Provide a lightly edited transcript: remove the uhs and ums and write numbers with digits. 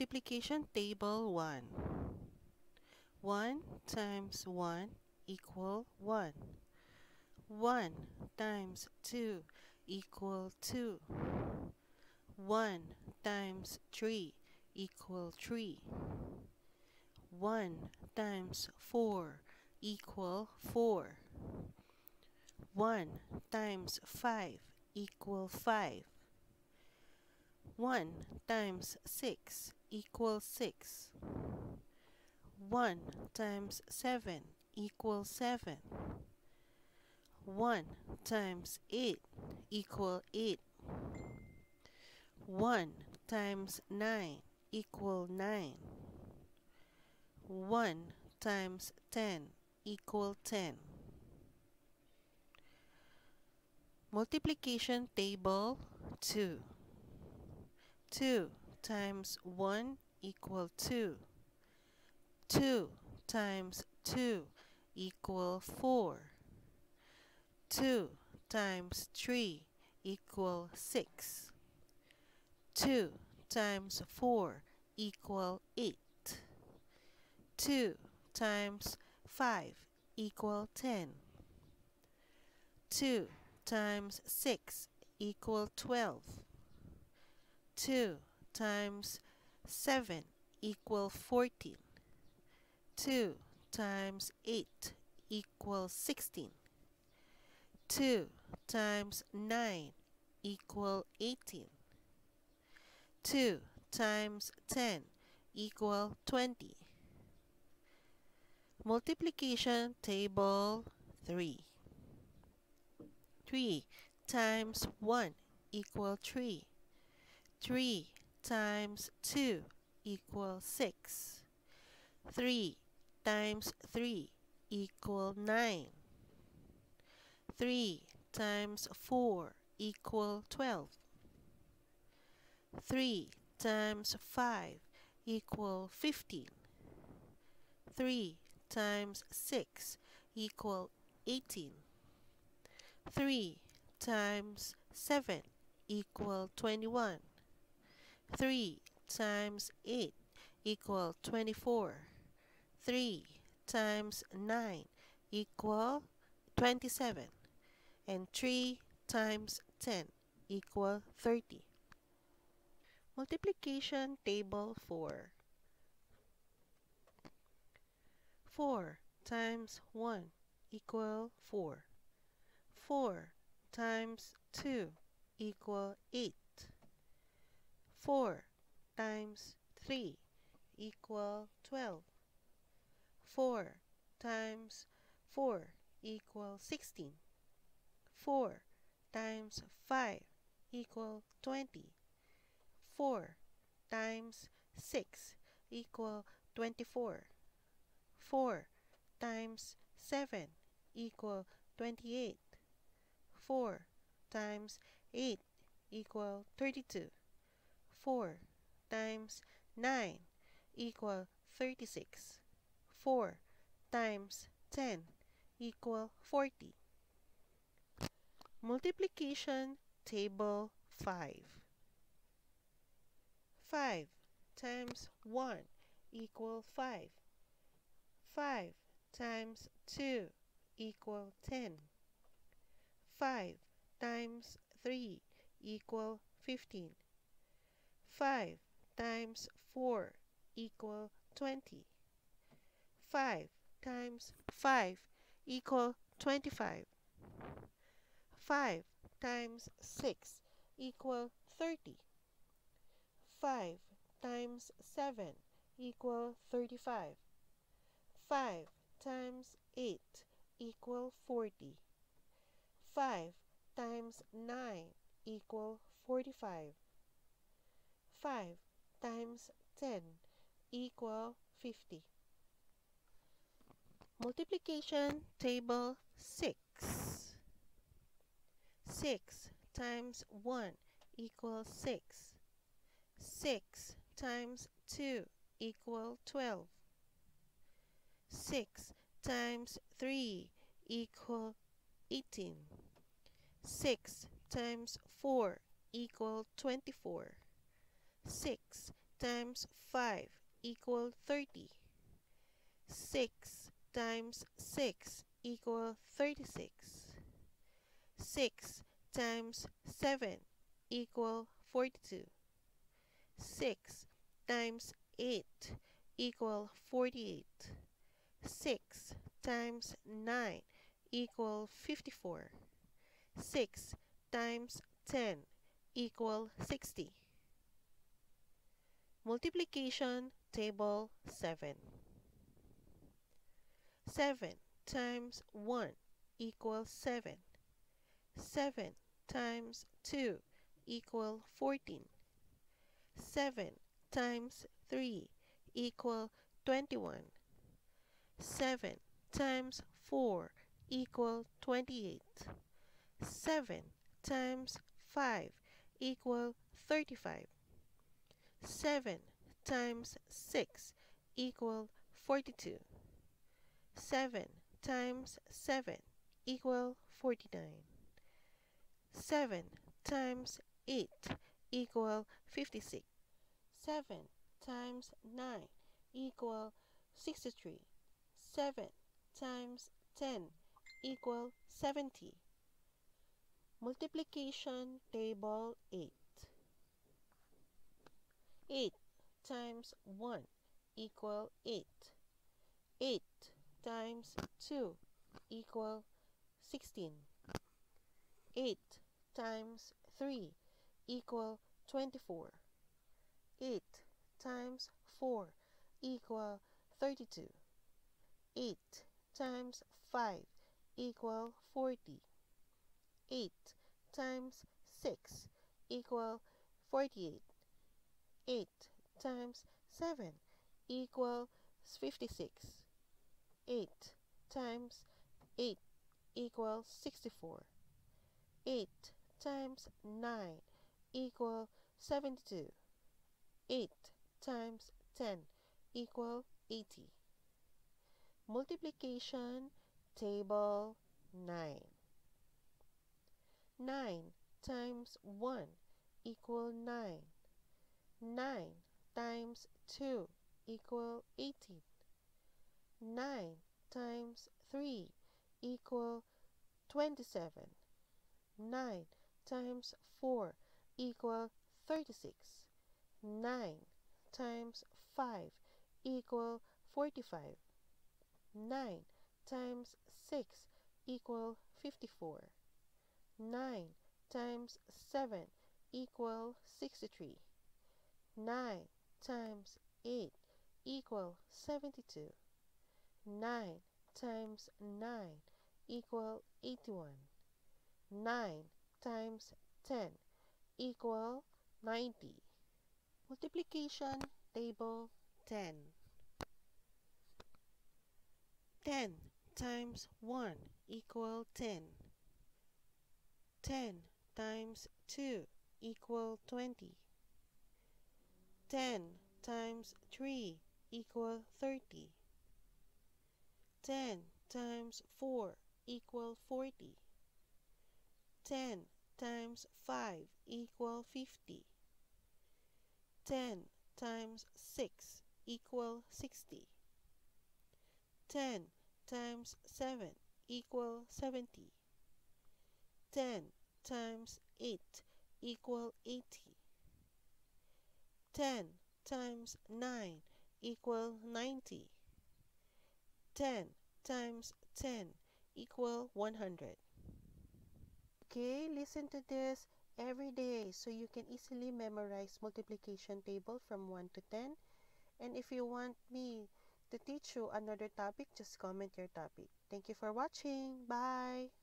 Multiplication table 1. 1 times 1 equal 1. 1 times 2 equal 2. 1 times 3 equal 3. 1 times 4 equal 4. 1 times 5 equal 5. 1 times 6 equals 6. 1 times 7 equals 7. 1 times 8 equals 8. 1 times 9 equals 9. 1 times 10 equals 10. Multiplication table 2. 2 times 1 equal 2. 2 times 2 equal 4. 2 times 3 equal 6. 2 times 4 equal 8. 2 times 5 equal 10. 2 times 6 equal 12. 2 times 7 equal 14. 2 times 8 equal 16. 2 times 9 equal 18. 2 times 10 equal 20. Multiplication table 3. 3 times 1 equal 3. 3 times 2 equals 6. 3 times 3 equals 9. 3 times 4 equals 12. 3 times 5 equals 15. 3 times 6 equals 18. 3 times 7 equals 21. 3 times 8 equal 24. 3 times 9 equal 27. And 3 times 10 equal 30. Multiplication table 4. 4 times 1 equal 4. 4 times 2 equal 8. 4 times 3 equal 12. 4 times 4 equal 16. 4 times 5 equal 20. 4 times 6 equal 24. 4 times 7 equal 28. 4 times 8 equal 32. 4 times 9 equal 36. 4 times 10 equal 40. Multiplication table 5. 5 times 1 equal 5. 5 times 2 equal 10. 5 times 3 equal 15. 5 times 4 equal 20. 5 times 5 equal 25. 5 times 6 equal 30. 5 times 7 equal 35. 5 times 8 equal 40. 5 times 9 equal 45. 5 times 10 equal 50. Multiplication table 6. 6 times 1 equals 6. 6 times 2 equals 12. 6 times 3 equals 18. 6 times 4 equals 24. 6 times 5 equal 30. 6 times 6 equal 36. 6 times 7 equal 42. 6 times 8 equal 48. 6 times 9 equal 54. 6 times 10 equal 60. Multiplication table 7. 7 times 1 equals 7. 7 times 2 equal 14. 7 times 3 equal 21. 7 times 4 equal 28. 7 times 5 equal 35. 7 times 6 equal 42. 7 times 7 equal 49. 7 times 8 equal 56. 7 times 9 equal 63. 7 times 10 equal 70. Multiplication table 8. 8 times 1 equal 8. 8 times 2 equal 16. 8 times 3 equal 24. 8 times 4 equal 32. 8 times 5 equal 40. 8 times 6 equal 48. 8 times 7 equal 56. 8 times 8 equal 64. 8 times 9 equal 72. 8 times 10 equal 80. Multiplication table 9. 9 times 1 equal 9. 9 times 2 equal 18. 9 times 3 equal 27. 9 times 4 equal 36. 9 times 5 equal 45. 9 times 6 equal 54. 9 times 7 equal 63. 9 times 8 equal 72. 9 times 9 equal 81. 9 times 10 equal 90. Multiplication table 10. 10 times 1 equal 10. 10 times 2 equal 20. 10 times 3 equal 30. 10 times 4 equal 40. 10 times 5 equal 50. 10 times 6 equal 60. 10 times 7 equal 70. 10 times 8 equal 80. 10 times 9 equal 90. 10 times 10 equal 100. Okay, listen to this every day so you can easily memorize multiplication table from 1 to 10. And if you want me to teach you another topic, just comment your topic. Thank you for watching. Bye.